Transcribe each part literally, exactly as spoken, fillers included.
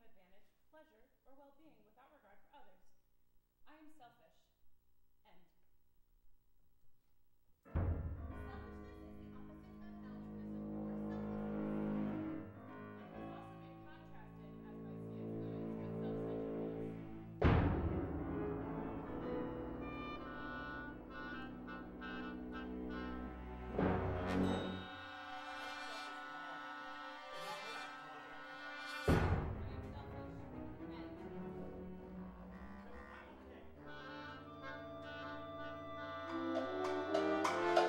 home advantage, pleasure, or well-being without regard for others. I am selfish. End.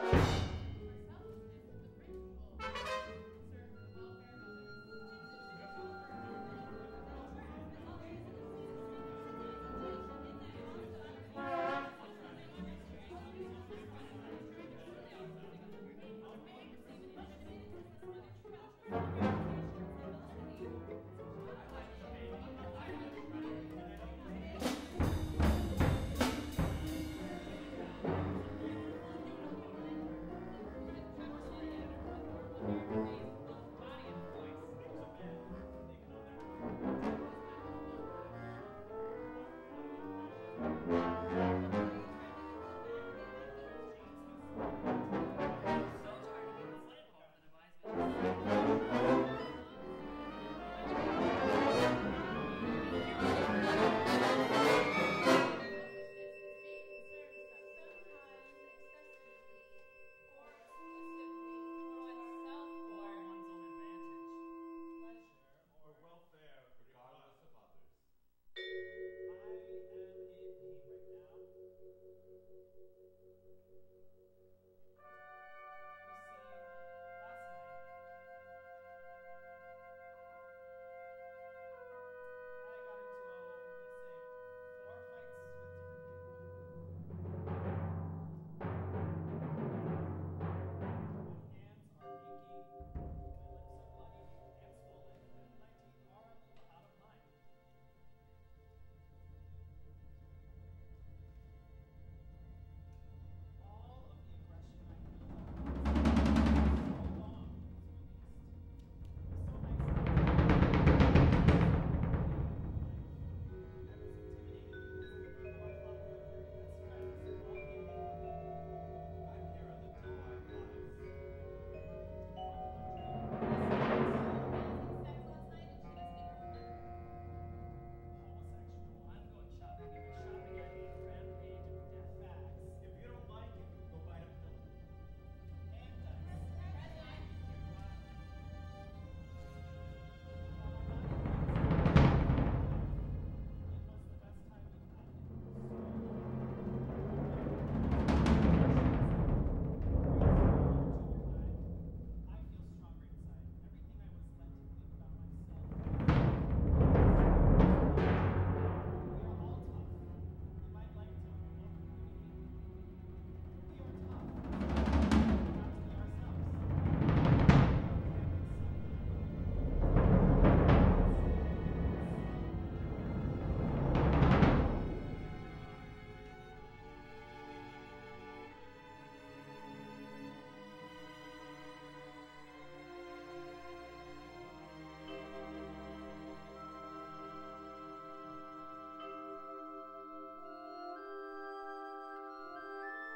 Selfishness is the opposite of altruism or selflessness, and has also been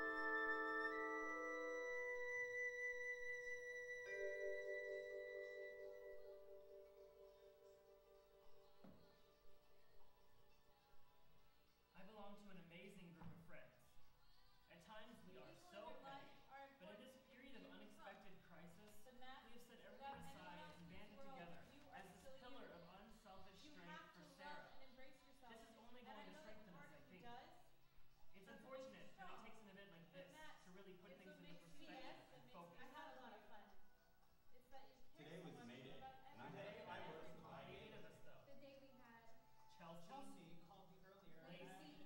contrasted as by C S Lewis with self-centeredness. To an amazing group of friends. At times we are so alike, but in this period of unexpected crisis, we have set everything aside and banded together as this pillar of unselfish strength for Sarah. This is only going to strengthen us, I think. It's unfortunate that it takes an event like this to really put things into perspective and focus. Today was May Day, and I had a work with the eight of us, though. The day we had Chelsea called me earlier. Lacey.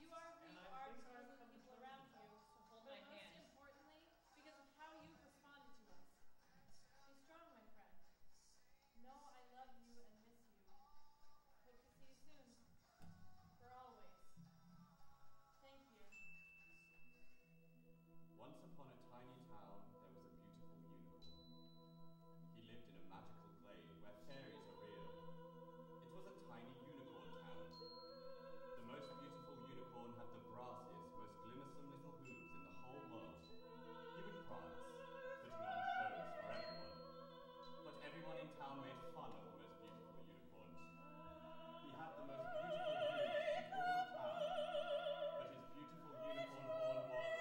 You are who you are because of the people around you, so hold my hand. Once upon a tiny town, there was a beautiful unicorn. He lived in a magical glade where fairies are real. It was a tiny unicorn town. The most beautiful unicorn had the brassiest, most glimmersome little hooves in the whole world. He would prance, putting on shows for everyone. But everyone in town made fun of the most beautiful unicorn. He had the most beautiful hooves in all the town. But his beautiful unicorn horn was not beautiful.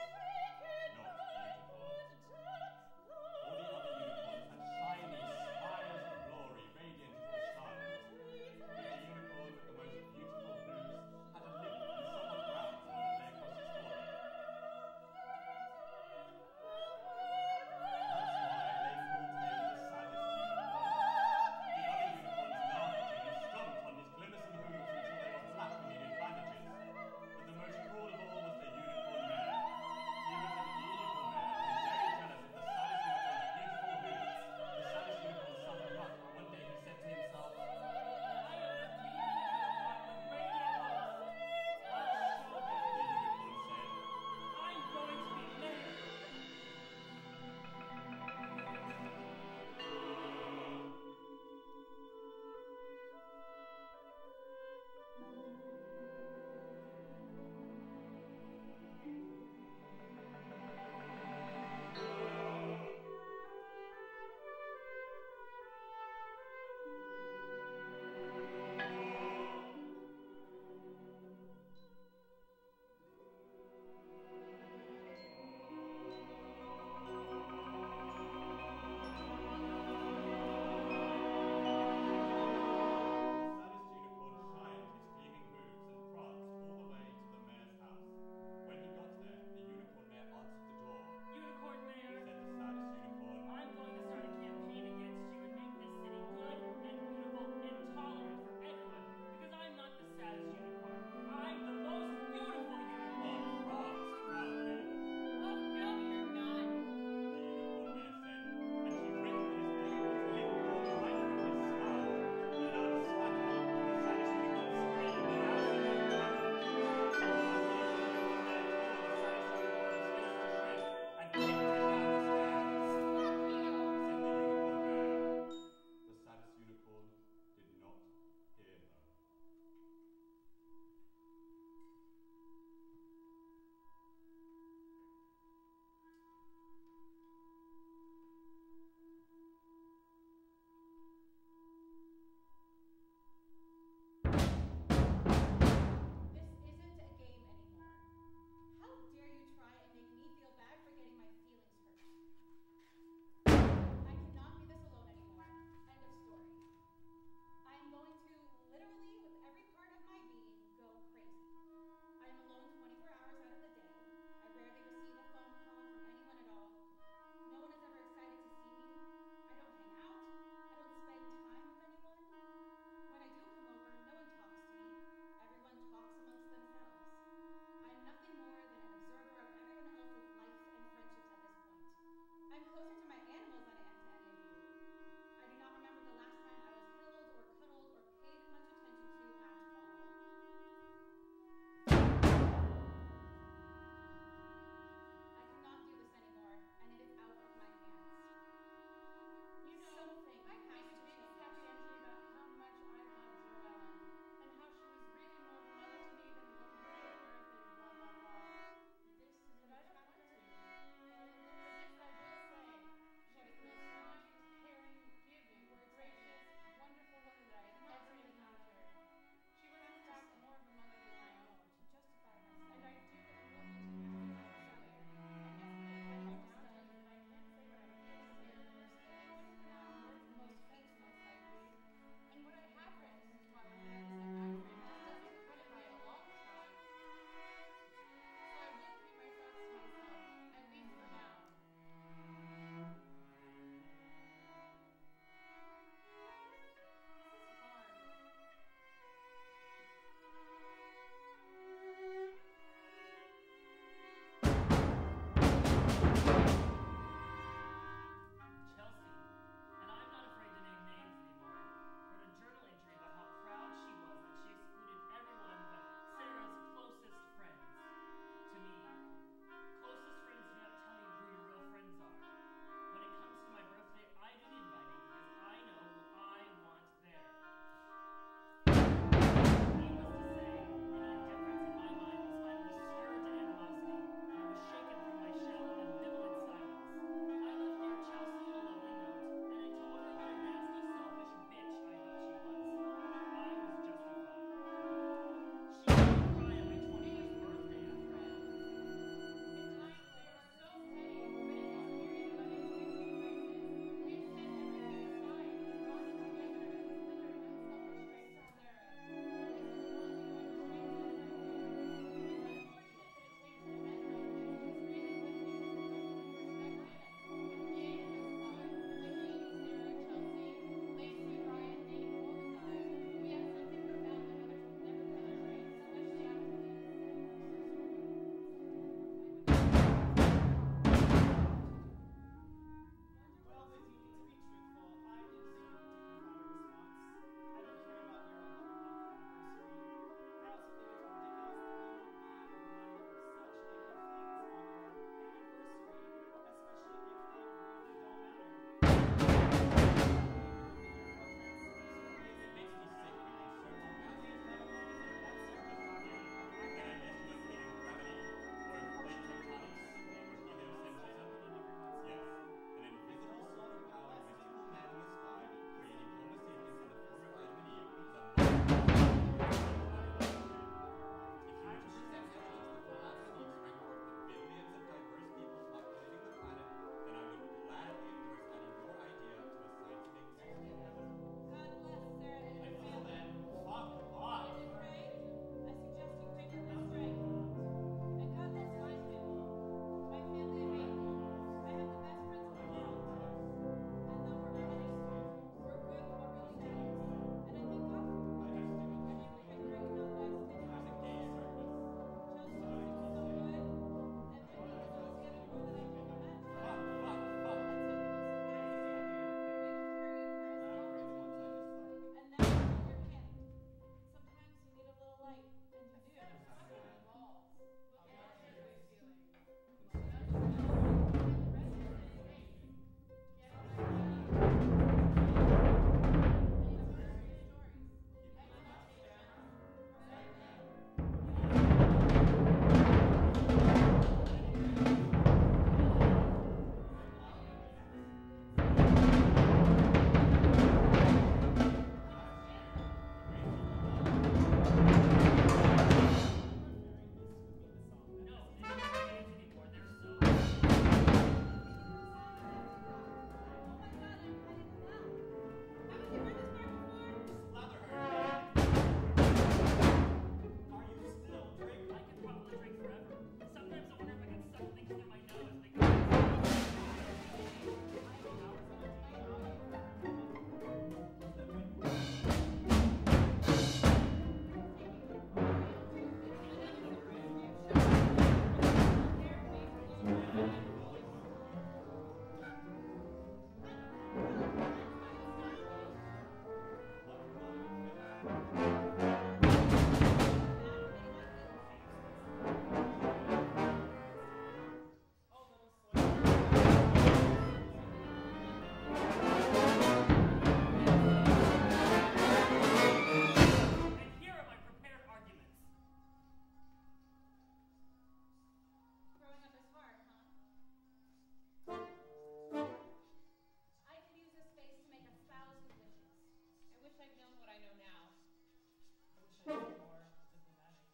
I'd known what I know now. I wish I knew more diplomatic.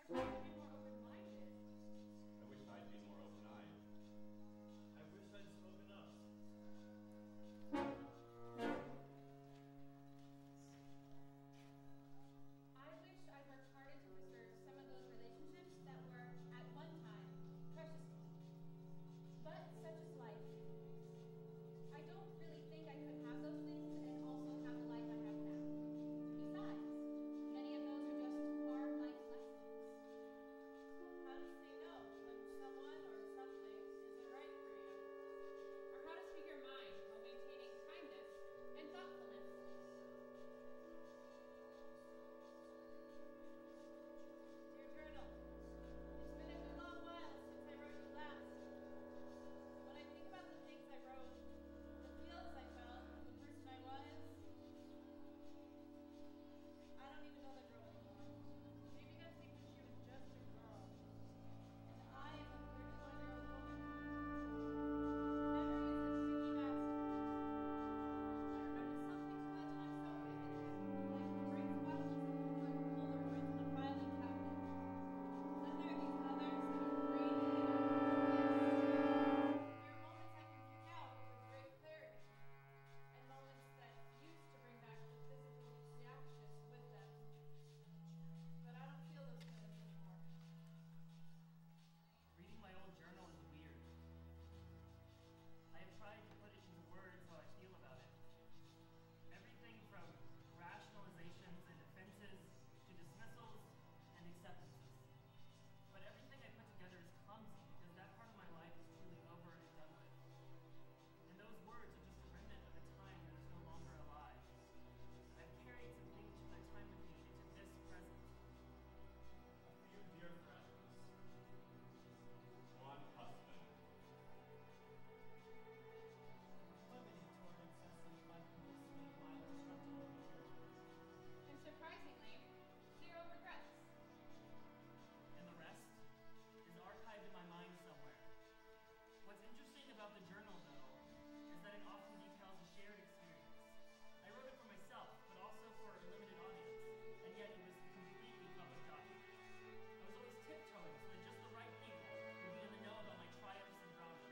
I wish I'd been more open-minded. I wish I'd been more open-eyed. I wish I'd spoken up. I wish I'd worked harder to preserve some of those relationships that were, at one time, precious to me. But such is life. I don't really think I could have those things and also have the life I have now. Besides, many of those are just hard life lessons. How to say no when someone or something isn't right for you. Or how to speak your mind while maintaining kindness and thoughtfulness. Dear Journal, it's been a good long while since I wrote you last. When I think about the things I wrote, I felt the person I was. I don't even know the girl anymore. Maybe that's because she was just a girl. And I am a thirty-one-year-old woman. Memories of singing accidents. I remember something about the time so vividly, like great questions like Polaroids in a filing cabinet. Then there are these others that are great and yes. There are moments I can pick out with great clarity. Moments that used to bring back the physical reactions with them. But I don't feel those feelings anymore. Reading my old journal is weird. I have tried to put it into words how I feel about it. Everything from rationalizations and defenses to dismissals and acceptances. But everything I put together is clumsy because that part of my life is truly over and done with. And those words are just a remnant of a time that is no longer alive. I've carried something to my time with me into this present. A few dear friends. One husband. Limited toward accessing my permissive, my destructive nature. And surprisingly, zero regrets. And the rest is archived in my mind somewhere. What's interesting about the journal, though, is that it often details a shared experience. I wrote it for myself, but also for a limited audience, and yet it was completely public document. I was always tiptoeing so that just the right people would be in the know about my triumphs and dramas,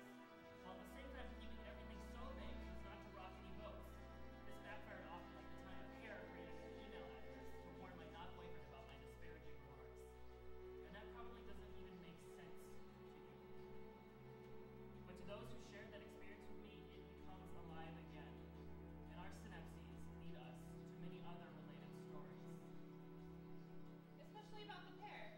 while at the same time keeping everything so vague as not to rock any boats. This backfired often, like the time I paraphrased an email address to warn my not-boyfriend about my disparaging remarks. And that probably doesn't even make sense. But to those who shared that experience with me, it becomes alive again, and our synapses lead us to many other related stories. Especially about the pair.